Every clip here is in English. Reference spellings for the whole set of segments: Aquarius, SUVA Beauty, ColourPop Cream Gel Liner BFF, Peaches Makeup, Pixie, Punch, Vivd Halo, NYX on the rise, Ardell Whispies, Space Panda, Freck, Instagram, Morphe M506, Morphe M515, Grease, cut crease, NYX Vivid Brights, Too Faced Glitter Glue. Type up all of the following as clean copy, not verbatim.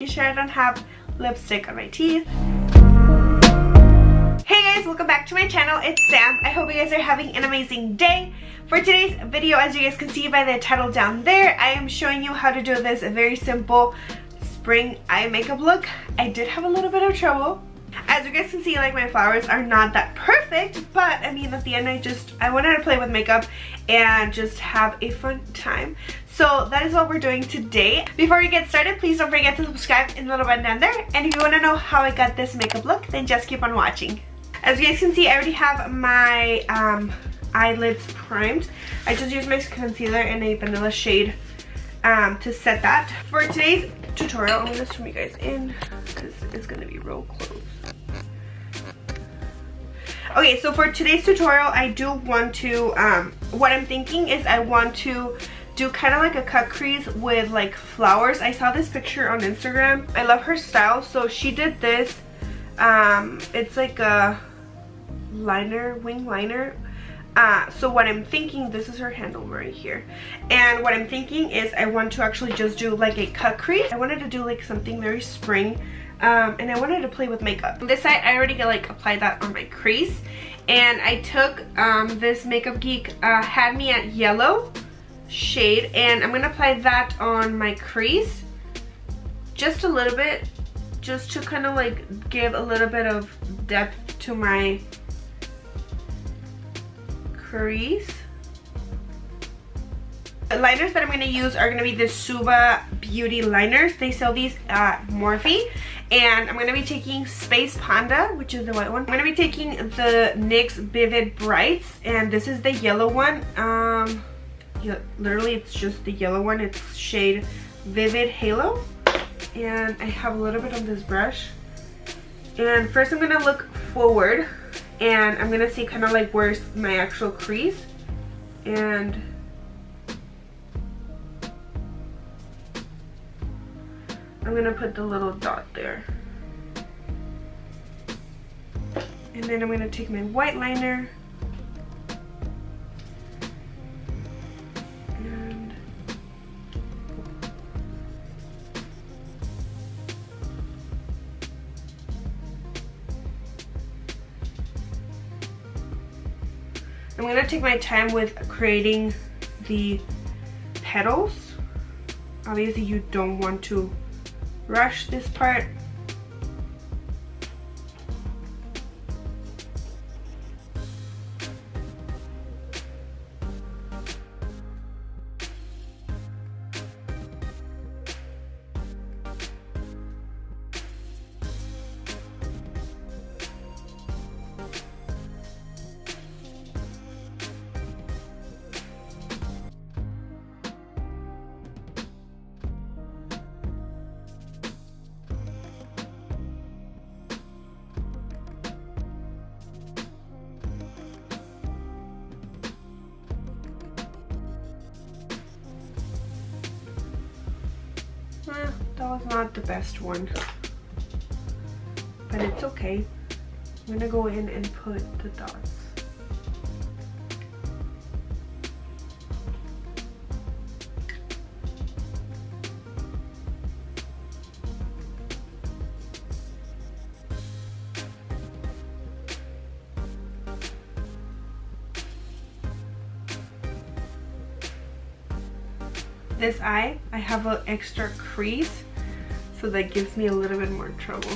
Pretty sure I don't have lipstick on my teeth. Hey guys, welcome back to my channel. It's Sam. I hope you guys are having an amazing day. For today's video, as you guys can see by the title down there, I am showing you how to do this very simple spring eye makeup look. I did have a little bit of trouble. As you guys can see, like, my flowers are not that perfect, but I mean, at the end I wanted to play with makeup and just have a fun time. So that is what we're doing today. Before we get started, please don't forget to subscribe and the little button down there. And if you want to know how I got this makeup look, then just keep on watching. As you guys can see, I already have my eyelids primed. I just used my concealer in a vanilla shade to set that. For today's tutorial, I'm going to zoom you guys in because it's going to be real close. Okay, so for today's tutorial, I do want to, what I'm thinking is I want to do kind of like a cut crease with like flowers. I saw this picture on Instagram. I love her style. So she did this, it's like a liner, wing liner. So what I'm thinking, this is her handle right here. And what I'm thinking is I want to actually just do like a cut crease. I wanted to do like something very spring. And I wanted to play with makeup. On this side, I already like applied that on my crease, and I took this Makeup Geek Had Me at Yellow shade, and I'm gonna apply that on my crease just a little bit, just to kind of like give a little bit of depth to my crease. The liners that I'm going to use are going to be the SUVA Beauty liners. They sell these at Morphe. And I'm going to be taking Space Panda, which is the white one. I'm going to be taking the NYX Vivid Brights, and this is the yellow one. Literally, it's just the yellow one. It's shade Vivid Halo. And I have a little bit on this brush. And first I'm going to look forward, and I'm going to see kind of like where's my actual crease. And I'm gonna put the little dot there, and then I'm gonna take my white liner and I'm gonna take my time with creating the petals. Obviously you don't want to rush this part. That was not the best one, but it's okay. I'm gonna go in and put the dots. This eye, I have an extra crease, so that gives me a little bit more trouble.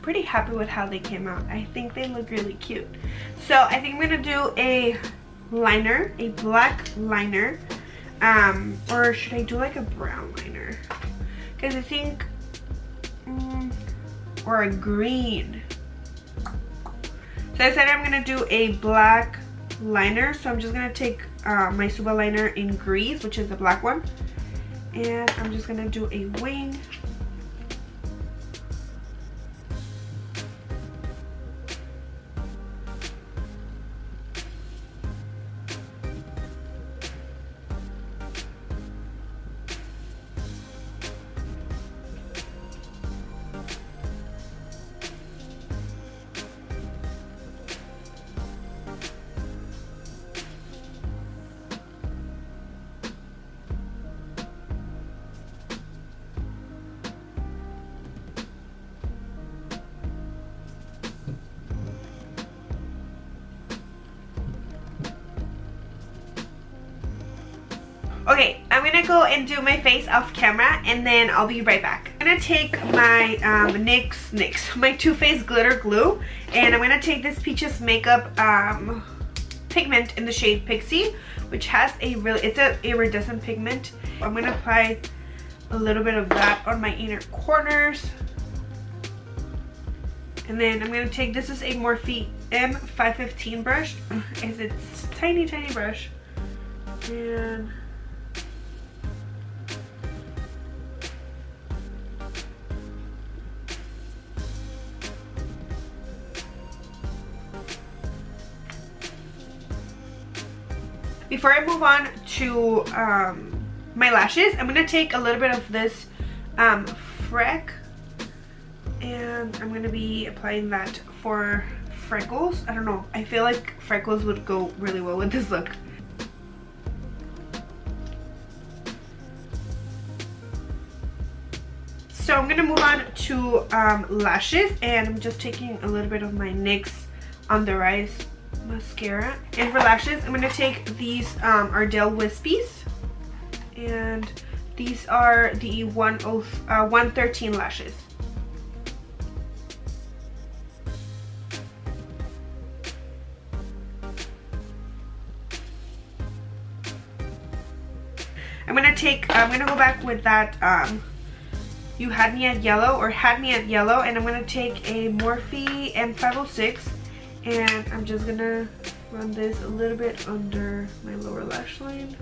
Pretty happy with how they came out. I think they look really cute. So I think I'm gonna do a liner, a black liner, or should I do like a brown liner? Because I think, or a green. So I said I'm gonna do a black liner. So I'm just gonna take my SUVA liner in Grease, which is the black one, and I'm just gonna do a wing. Okay, I'm gonna go and do my face off camera and then I'll be right back. I'm gonna take my my Too Faced Glitter Glue, and I'm gonna take this Peaches Makeup pigment in the shade Pixie, which has a really, it's an iridescent pigment. I'm gonna apply a little bit of that on my inner corners. And then I'm gonna take, this is a Morphe M515 brush. It's a tiny, tiny brush. And before I move on to my lashes, I'm gonna take a little bit of this Freck, and I'm gonna be applying that for freckles. I don't know, I feel like freckles would go really well with this look. So I'm gonna move on to lashes, and I'm just taking a little bit of my NYX On the Rise mascara. And for lashes, I'm gonna take these Ardell Whispies, and these are the 113 lashes. I'm gonna go back with that You Had Me at Yellow, or Had Me at Yellow, and I'm gonna take a Morphe M506, and I'm just gonna run this a little bit under my lower lash line.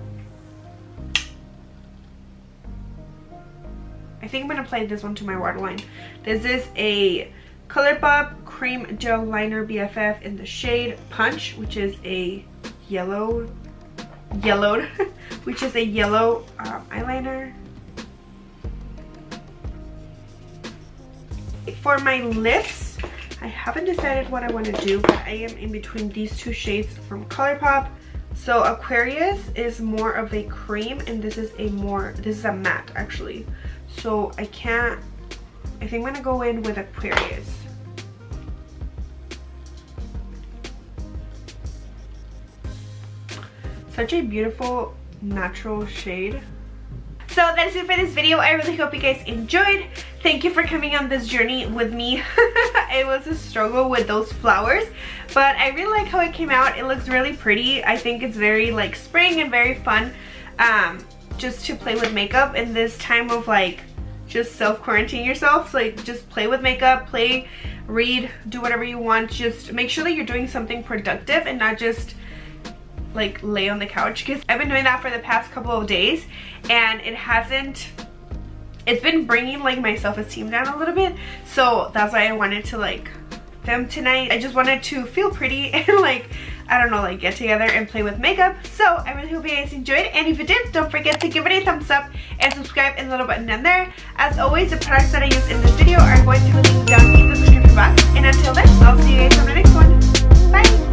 I think I'm gonna apply this one to my waterline. This is a ColourPop Cream Gel Liner BFF in the shade Punch, which is a yellow eyeliner. For my lips, I haven't decided what I want to do, but I am in between these two shades from ColourPop. So Aquarius is more of a cream, and this is a matte actually. So I think I'm gonna go in with Aquarius. Such a beautiful natural shade. So that is it for this video. I really hope you guys enjoyed. Thank you for coming on this journey with me. It was a struggle with those flowers, but I really like how it came out. It looks really pretty. I think it's very like spring and very fun just to play with makeup in this time of like just self-quarantine yourself. So, like, just play with makeup, play, read, do whatever you want. Just make sure that you're doing something productive and not just like lay on the couch, because I've been doing that for the past couple of days, and it's been bringing like my self-esteem down a little bit. So that's why I wanted to like film tonight. I just wanted to feel pretty and like, I don't know, like get together and play with makeup. So I really hope you guys enjoyed, and if you did, don't forget to give it a thumbs up and subscribe and the little button down there. As always, the products that I use in this video are going to be linked down in the description box, and until then, I'll see you guys on the next one. Bye.